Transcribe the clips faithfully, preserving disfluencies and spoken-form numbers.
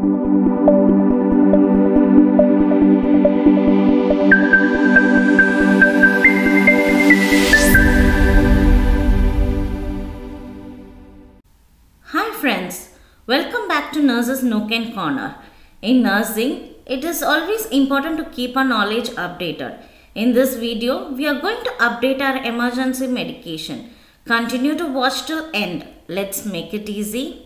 Hi friends, welcome back to Nurses Nook and Corner. In nursing, it is always important to keep our knowledge updated. In this video, we are going to update our emergency medication. Continue to watch till end. Let's make it easy.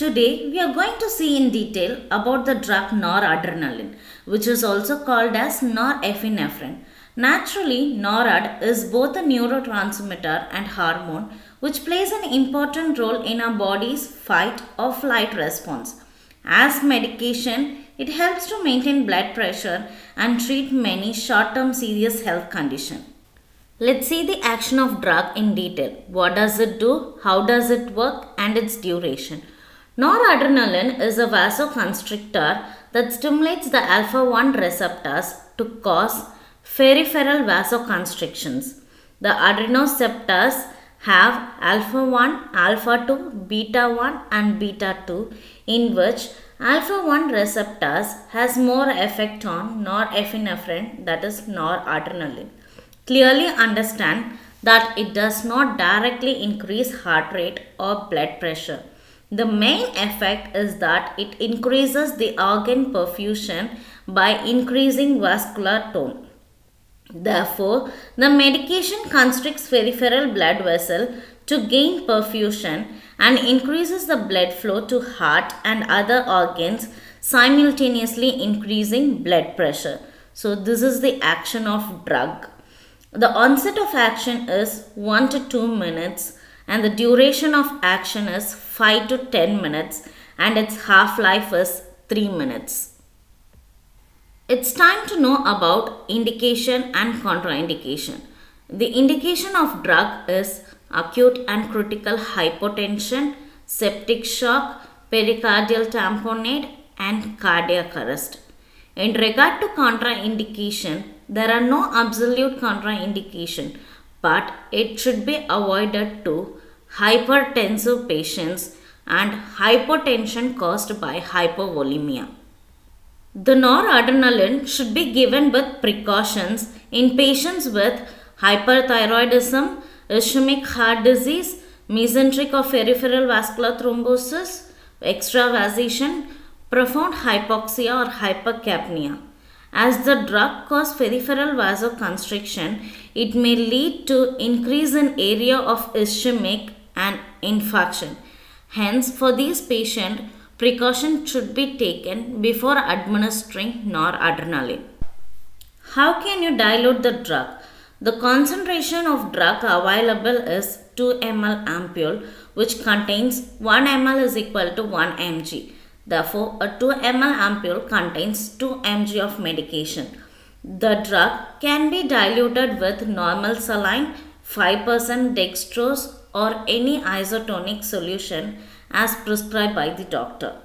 Today, we are going to see in detail about the drug noradrenaline, which is also called as norepinephrine. Naturally, norad is both a neurotransmitter and hormone, which plays an important role in our body's fight or flight response. As medication, it helps to maintain blood pressure and treat many short-term serious health conditions. Let's see the action of drug in detail. What does it do? How does it work? And its duration. Noradrenaline is a vasoconstrictor that stimulates the alpha one receptors to cause peripheral vasoconstrictions. The adrenoceptors have alpha one, alpha two, beta one and beta two, in which alpha one receptors has more effect on norepinephrine, that is noradrenaline. Clearly understand that it does not directly increase heart rate or blood pressure. The main effect is that it increases the organ perfusion by increasing vascular tone. Therefore, the medication constricts peripheral blood vessel to gain perfusion and increases the blood flow to heart and other organs, simultaneously increasing blood pressure. So, this is the action of drug. The onset of action is one to two minutes. And the duration of action is five to ten minutes and its half-life is three minutes. It's time to know about indication and contraindication. The indication of drug is acute and critical hypotension, septic shock, pericardial tamponade and cardiac arrest. In regard to contraindication, there are no absolute contraindication, but it should be avoided to hypertensive patients and hypotension caused by hypovolemia. The noradrenaline should be given with precautions in patients with hyperthyroidism, ischemic heart disease, mesenteric or peripheral vascular thrombosis, extravasation, profound hypoxia or hypercapnia. As the drug causes peripheral vasoconstriction, it may lead to increase in area of ischemic and infarction. Hence, for these patients, precaution should be taken before administering noradrenaline. How can you dilute the drug? The concentration of drug available is two milliliters ampule, which contains one milliliter is equal to one milligram. Therefore, a two milliliter ampule contains two milligrams of medication. The drug can be diluted with normal saline, five percent dextrose or any isotonic solution as prescribed by the doctor.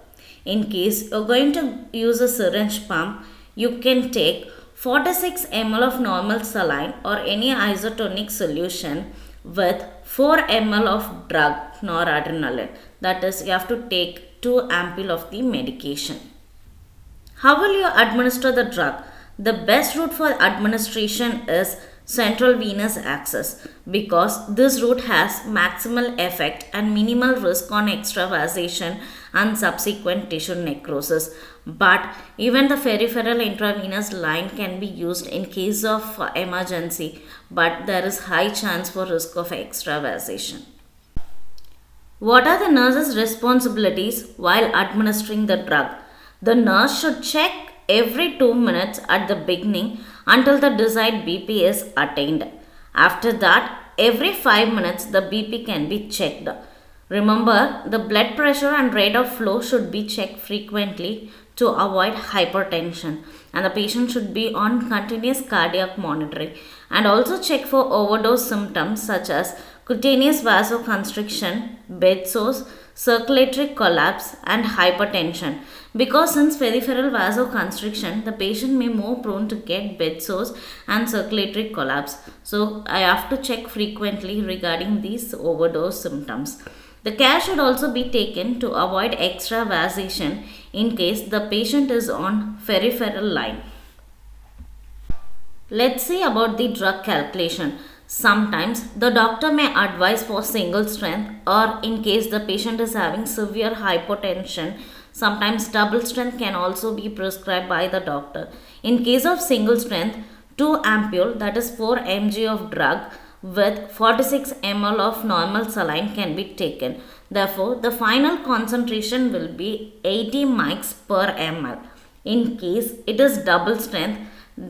In case you are going to use a syringe pump, you can take four to six milliliters of normal saline or any isotonic solution with four milliliters of drug noradrenaline. That is, you have to take two ampules of the medication. How will you administer the drug? The best route for administration is central venous access, because this route has maximal effect and minimal risk on extravasation and subsequent tissue necrosis. But even the peripheral intravenous line can be used in case of emergency, but there is high chance for risk of extravasation. What are the nurse's responsibilities while administering the drug? The nurse should check every two minutes at the beginning until the desired B P is attained. After that, every five minutes the B P can be checked. Remember, the blood pressure and rate of flow should be checked frequently to avoid hypertension, and the patient should be on continuous cardiac monitoring, and also check for overdose symptoms such as cutaneous vasoconstriction, bed sores, circulatory collapse and hypertension, because since peripheral vasoconstriction, the patient may be more prone to get bed sores and circulatory collapse. So I have to check frequently regarding these overdose symptoms. The care should also be taken to avoid extravasation in case the patient is on peripheral line. Let's see about the drug calculation. Sometimes the doctor may advise for single strength, or in case the patient is having severe hypotension, sometimes double strength can also be prescribed by the doctor. In case of single strength, two ampules, that is four milligrams of drug with forty-six milliliters of normal saline can be taken. Therefore, the final concentration will be eighty mics per milliliter. In case it is double strength,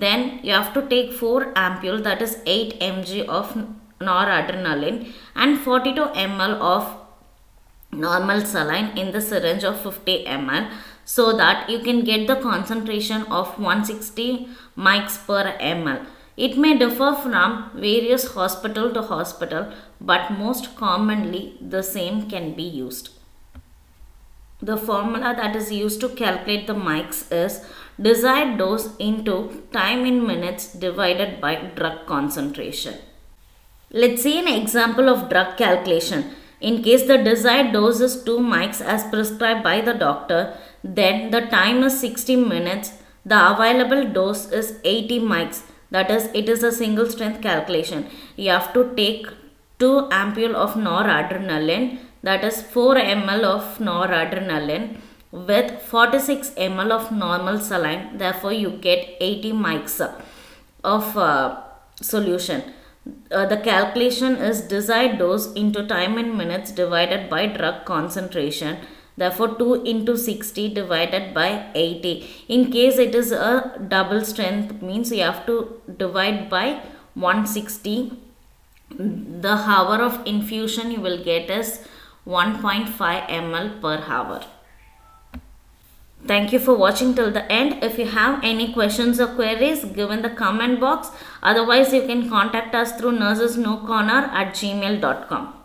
then you have to take four ampules, that is eight milligrams of noradrenaline and forty-two milliliters of normal saline in the syringe of fifty milliliters, so that you can get the concentration of one hundred sixty mics per milliliter. It may differ from various hospital to hospital, but most commonly the same can be used. The formula that is used to calculate the mics is desired dose into time in minutes divided by drug concentration. Let's see an example of drug calculation. In case the desired dose is two mics as prescribed by the doctor, then the time is sixty minutes. The available dose is eighty mics. That is, it is a single strength calculation. You have to take two ampules of noradrenaline, that is four milliliters of noradrenaline with forty-six milliliters of normal saline. Therefore, you get eighty mics of uh, solution. Uh, the calculation is desired dose into time in minutes divided by drug concentration. Therefore, two into sixty divided by eighty. In case it is a double strength, means you have to divide by one hundred sixty. The hour of infusion you will get is one point five milliliters per hour. Thank you for watching till the end. If you have any questions or queries, give in the comment box. Otherwise, you can contact us through Nurses Nook and Corner at gmail dot com.